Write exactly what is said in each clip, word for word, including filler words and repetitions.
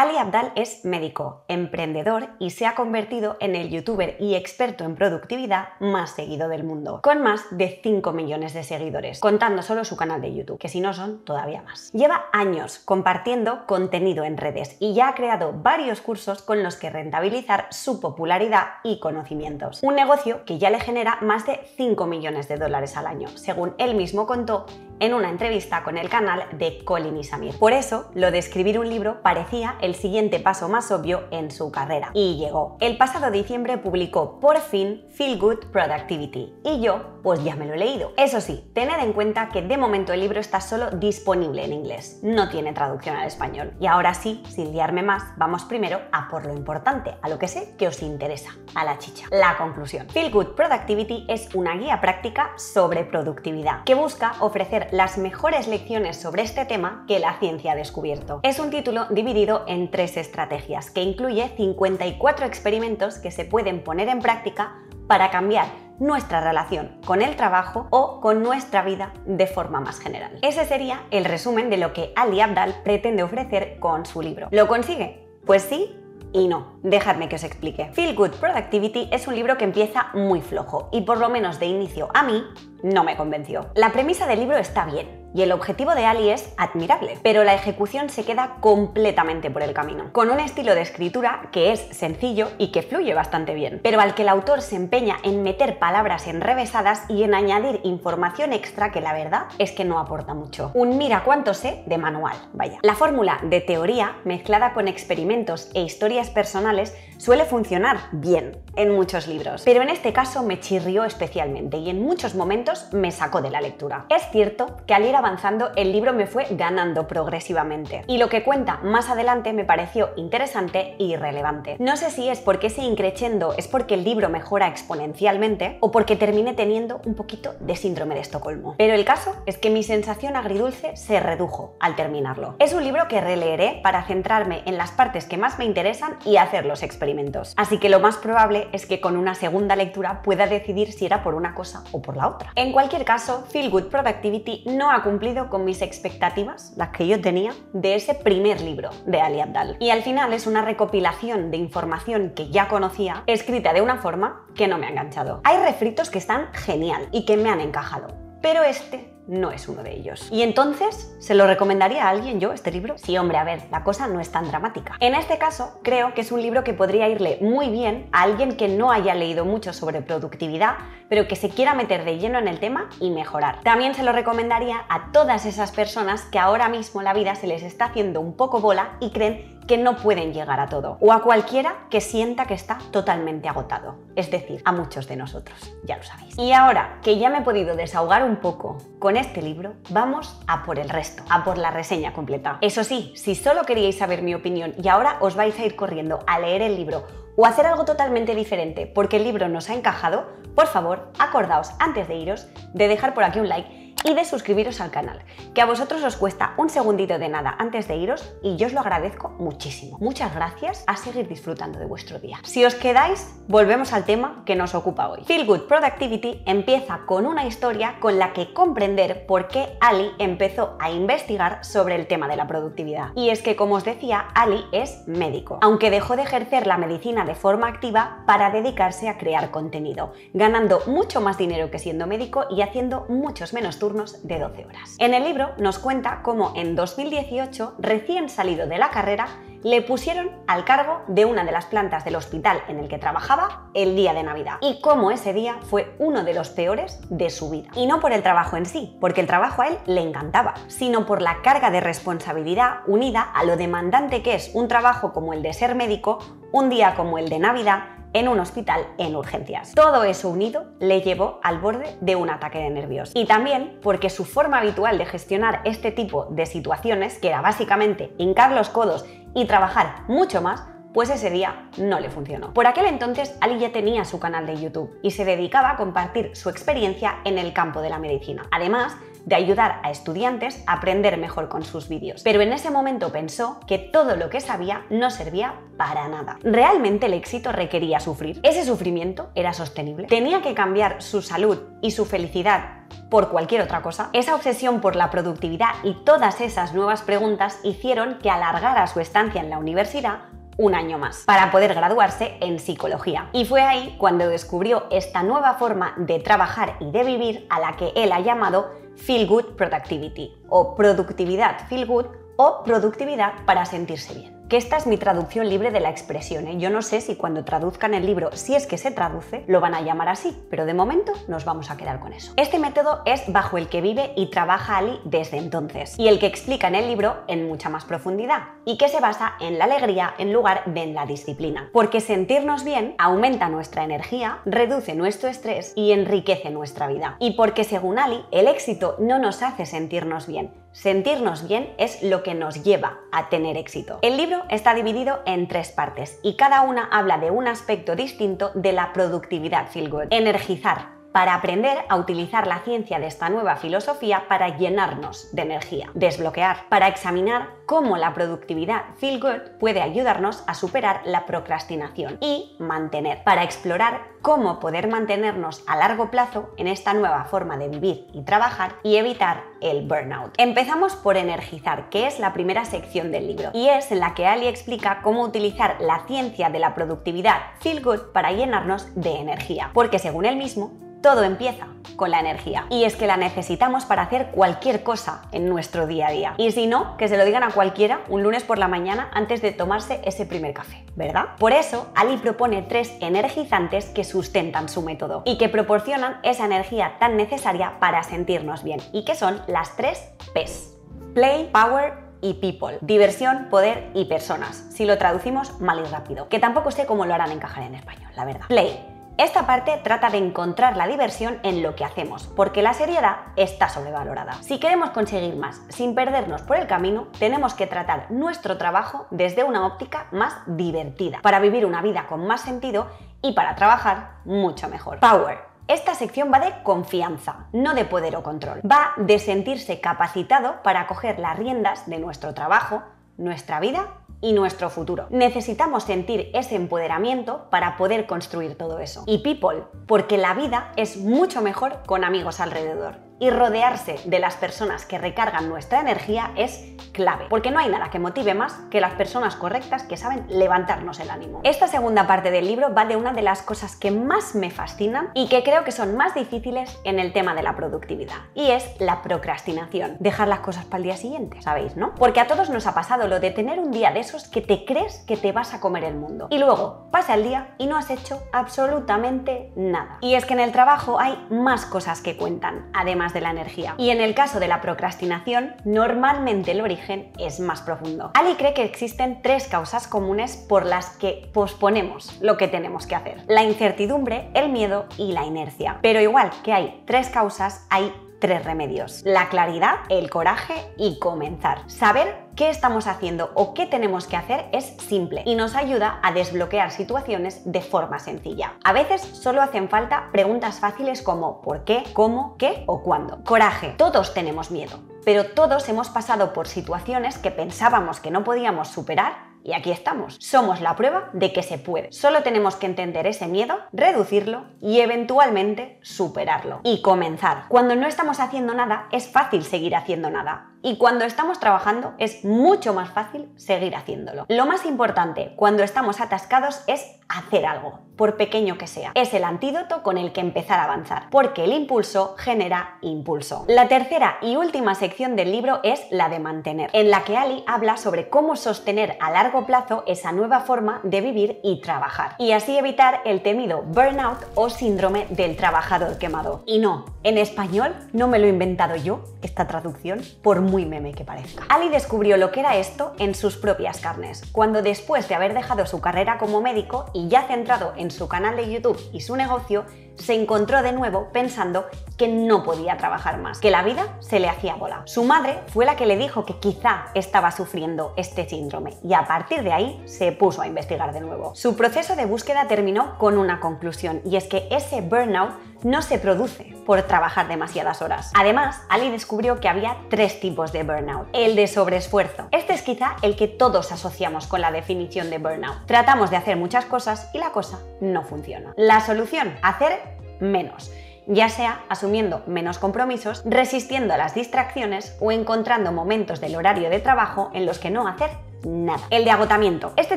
Ali Abdaal es médico, emprendedor y se ha convertido en el youtuber y experto en productividad más seguido del mundo, con más de cinco millones de seguidores, contando solo su canal de YouTube, que si no son todavía más. Lleva años compartiendo contenido en redes y ya ha creado varios cursos con los que rentabilizar su popularidad y conocimientos. Un negocio que ya le genera más de cinco millones de dólares al año, según él mismo contó en una entrevista con el canal de Colin y Samir. Por eso, lo de escribir un libro parecía el siguiente paso más obvio en su carrera. Y llegó. El pasado diciembre publicó por fin Feel Good Productivity y yo, pues ya me lo he leído. Eso sí, tened en cuenta que de momento el libro está solo disponible en inglés, no tiene traducción al español. Y ahora sí, sin liarme más, vamos primero a por lo importante, a lo que sé que os interesa, a la chicha. La conclusión. Feel Good Productivity es una guía práctica sobre productividad que busca ofrecer las mejores lecciones sobre este tema que la ciencia ha descubierto. Es un título dividido en tres estrategias que incluye cincuenta y cuatro experimentos que se pueden poner en práctica para cambiar nuestra relación con el trabajo o con nuestra vida de forma más general. Ese sería el resumen de lo que Ali Abdaal pretende ofrecer con su libro. ¿Lo consigue? Pues sí y no. Dejadme que os explique. Feel Good Productivity es un libro que empieza muy flojo y por lo menos de inicio a mí no me convenció. La premisa del libro está bien y el objetivo de Ali es admirable, pero la ejecución se queda completamente por el camino, con un estilo de escritura que es sencillo y que fluye bastante bien, pero al que el autor se empeña en meter palabras enrevesadas y en añadir información extra que la verdad es que no aporta mucho. Un mira cuánto sé de manual, vaya. La fórmula de teoría mezclada con experimentos e historias personales suele funcionar bien en muchos libros, pero en este caso me chirrió especialmente y en muchos momentos me sacó de la lectura. Es cierto que al ir avanzando el libro me fue ganando progresivamente y lo que cuenta más adelante me pareció interesante y relevante. No sé si es porque ese increchendo es porque el libro mejora exponencialmente o porque terminé teniendo un poquito de síndrome de Estocolmo, pero el caso es que mi sensación agridulce se redujo al terminarlo. Es un libro que releeré para centrarme en las partes que más me interesan y hacer los experimentos, así que lo más probable es que con una segunda lectura pueda decidir si era por una cosa o por la otra. En cualquier caso, Feel Good Productivity no ha cumplido con mis expectativas, las que yo tenía, de ese primer libro de Ali Abdaal. Y al final es una recopilación de información que ya conocía, escrita de una forma que no me ha enganchado. Hay refritos que están genial y que me han encajado, pero este no es uno de ellos. ¿Y entonces se lo recomendaría a alguien yo este libro? Sí, hombre, a ver, la cosa no es tan dramática. En este caso, creo que es un libro que podría irle muy bien a alguien que no haya leído mucho sobre productividad, pero que se quiera meter de lleno en el tema y mejorar. También se lo recomendaría a todas esas personas que ahora mismo la vida se les está haciendo un poco bola y creen que no pueden llegar a todo, o a cualquiera que sienta que está totalmente agotado, es decir, a muchos de nosotros, ya lo sabéis. Y ahora que ya me he podido desahogar un poco con este libro, vamos a por el resto, a por la reseña completa. Eso sí, si solo queríais saber mi opinión y ahora os vais a ir corriendo a leer el libro o hacer algo totalmente diferente porque el libro nos ha encajado, por favor, acordaos antes de iros de dejar por aquí un like y de suscribiros al canal, que a vosotros os cuesta un segundito de nada antes de iros y yo os lo agradezco muchísimo. Muchas gracias, a seguir disfrutando de vuestro día. Si os quedáis, volvemos al tema que nos ocupa hoy. Feel Good Productivity empieza con una historia con la que comprender por qué Ali empezó a investigar sobre el tema de la productividad. Y es que, como os decía, Ali es médico, aunque dejó de ejercer la medicina de forma activa para dedicarse a crear contenido, ganando mucho más dinero que siendo médico y haciendo muchos menos turnos de doce horas. En el libro nos cuenta cómo en dos mil dieciocho, recién salido de la carrera, le pusieron al cargo de una de las plantas del hospital en el que trabajaba el día de Navidad y cómo ese día fue uno de los peores de su vida. Y no por el trabajo en sí, porque el trabajo a él le encantaba, sino por la carga de responsabilidad unida a lo demandante que es un trabajo como el de ser médico, un día como el de Navidad, en un hospital en urgencias. Todo eso unido le llevó al borde de un ataque de nervios. Y también porque su forma habitual de gestionar este tipo de situaciones, que era básicamente hincar los codos y trabajar mucho más, pues ese día no le funcionó. Por aquel entonces, Ali ya tenía su canal de YouTube y se dedicaba a compartir su experiencia en el campo de la medicina. Además, de ayudar a estudiantes a aprender mejor con sus vídeos. Pero en ese momento pensó que todo lo que sabía no servía para nada. Realmente el éxito requería sufrir. Ese sufrimiento era sostenible. Tenía que cambiar su salud y su felicidad por cualquier otra cosa. Esa obsesión por la productividad y todas esas nuevas preguntas hicieron que alargara su estancia en la universidad un año más, para poder graduarse en psicología. Y fue ahí cuando descubrió esta nueva forma de trabajar y de vivir a la que él ha llamado Feel Good Productivity, o productividad Feel Good, o productividad para sentirse bien. Que esta es mi traducción libre de la expresión, ¿eh? Yo no sé si cuando traduzcan el libro, si es que se traduce, lo van a llamar así, pero de momento nos vamos a quedar con eso. Este método es bajo el que vive y trabaja Ali desde entonces, y el que explica en el libro en mucha más profundidad, y que se basa en la alegría en lugar de en la disciplina. Porque sentirnos bien aumenta nuestra energía, reduce nuestro estrés y enriquece nuestra vida. Y porque según Ali, el éxito no nos hace sentirnos bien. Sentirnos bien es lo que nos lleva a tener éxito. El libro está dividido en tres partes y cada una habla de un aspecto distinto de la productividad Feel Good. Energizar, para aprender a utilizar la ciencia de esta nueva filosofía para llenarnos de energía. Desbloquear, para examinar cómo la productividad Feel Good puede ayudarnos a superar la procrastinación. Y mantener, para explorar cómo poder mantenernos a largo plazo en esta nueva forma de vivir y trabajar y evitar el burnout. Empezamos por energizar, que es la primera sección del libro, y es en la que Ali explica cómo utilizar la ciencia de la productividad Feel Good para llenarnos de energía, porque según él mismo, todo empieza con la energía. Y es que la necesitamos para hacer cualquier cosa en nuestro día a día. Y si no, que se lo digan a cualquiera un lunes por la mañana antes de tomarse ese primer café, ¿verdad? Por eso, Ali propone tres energizantes que sustentan su método y que proporcionan esa energía tan necesaria para sentirnos bien, y que son las tres P's. Play, Power y People. Diversión, poder y personas. Si lo traducimos mal y rápido, que tampoco sé cómo lo harán encajar en español, la verdad. Play. Esta parte trata de encontrar la diversión en lo que hacemos, porque la seriedad está sobrevalorada. Si queremos conseguir más sin perdernos por el camino, tenemos que tratar nuestro trabajo desde una óptica más divertida, para vivir una vida con más sentido y para trabajar mucho mejor. Power. Esta sección va de confianza, no de poder o control. Va de sentirse capacitado para coger las riendas de nuestro trabajo, nuestra vida y nuestro futuro. Necesitamos sentir ese empoderamiento para poder construir todo eso. Y people, porque la vida es mucho mejor con amigos alrededor. Y rodearse de las personas que recargan nuestra energía es clave, porque no hay nada que motive más que las personas correctas que saben levantarnos el ánimo. Esta segunda parte del libro va de una de las cosas que más me fascinan y que creo que son más difíciles en el tema de la productividad, y es la procrastinación. Dejar las cosas para el día siguiente, ¿sabéis, no? Porque a todos nos ha pasado lo de tener un día de esos que te crees que te vas a comer el mundo, y luego pasa el día y no has hecho absolutamente nada. Y es que en el trabajo hay más cosas que cuentan, además de la energía. Y en el caso de la procrastinación, normalmente el origen es más profundo. Ali cree que existen tres causas comunes por las que posponemos lo que tenemos que hacer: la incertidumbre, el miedo y la inercia. Pero igual que hay tres causas, hay tres remedios: la claridad, el coraje y comenzar. Saber qué estamos haciendo o qué tenemos que hacer es simple y nos ayuda a desbloquear situaciones de forma sencilla. A veces solo hacen falta preguntas fáciles como ¿por qué?, ¿cómo?, ¿qué? O ¿cuándo? Coraje. Todos tenemos miedo, pero todos hemos pasado por situaciones que pensábamos que no podíamos superar y aquí estamos. Somos la prueba de que se puede. Solo tenemos que entender ese miedo, reducirlo y eventualmente superarlo. Y comenzar. Cuando no estamos haciendo nada, es fácil seguir haciendo nada. Y cuando estamos trabajando, es mucho más fácil seguir haciéndolo. Lo más importante cuando estamos atascados es hacer algo, por pequeño que sea. Es el antídoto con el que empezar a avanzar, porque el impulso genera impulso. La tercera y última sección del libro es la de mantener, en la que Ali habla sobre cómo sostener a largo plazo esa nueva forma de vivir y trabajar, y así evitar el temido burnout o síndrome del trabajador quemado. Y no, en español no me lo he inventado yo, esta traducción, por muy meme que parezca. Ali descubrió lo que era esto en sus propias carnes, cuando después de haber dejado su carrera como médico y ya centrado en su canal de YouTube y su negocio, se encontró de nuevo pensando que no podía trabajar más, que la vida se le hacía bola. Su madre fue la que le dijo que quizá estaba sufriendo este síndrome y a partir de ahí se puso a investigar de nuevo. Su proceso de búsqueda terminó con una conclusión y es que ese burnout no se produce por trabajar demasiadas horas. Además, Ali descubrió que había tres tipos de burnout. El de sobreesfuerzo. Este es quizá el que todos asociamos con la definición de burnout. Tratamos de hacer muchas cosas y la cosa no funciona. La solución, hacer menos. Ya sea asumiendo menos compromisos, resistiendo a las distracciones o encontrando momentos del horario de trabajo en los que no hacer nada. El de agotamiento. Este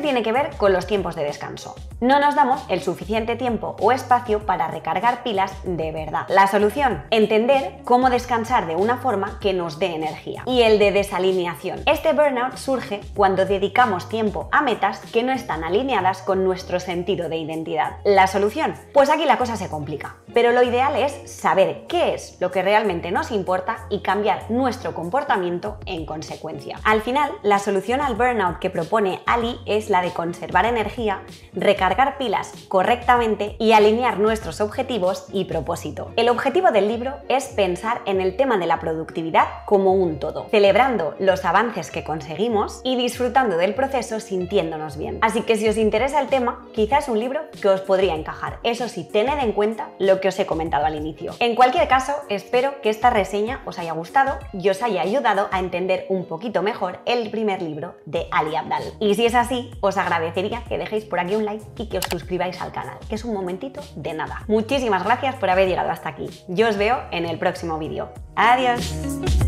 tiene que ver con los tiempos de descanso. No nos damos el suficiente tiempo o espacio para recargar pilas de verdad. La solución, entender cómo descansar de una forma que nos dé energía. Y el de desalineación. Este burnout surge cuando dedicamos tiempo a metas que no están alineadas con nuestro sentido de identidad. La solución, pues aquí la cosa se complica. Pero lo ideal es saber qué es lo que realmente nos importa y cambiar nuestro comportamiento en consecuencia. Al final, la solución al burnout que propone Ali es la de conservar energía, recargar pilas correctamente y alinear nuestros objetivos y propósito. El objetivo del libro es pensar en el tema de la productividad como un todo, celebrando los avances que conseguimos y disfrutando del proceso sintiéndonos bien. Así que si os interesa el tema, quizás es un libro que os podría encajar. Eso sí, tened en cuenta lo que os he comentado al inicio. En cualquier caso, espero que esta reseña os haya gustado y os haya ayudado a entender un poquito mejor el primer libro de Ali Abdaal. Y si es así, os agradecería que dejéis por aquí un like y que os suscribáis al canal, que es un momentito de nada. Muchísimas gracias por haber llegado hasta aquí. Yo os veo en el próximo vídeo. ¡Adiós!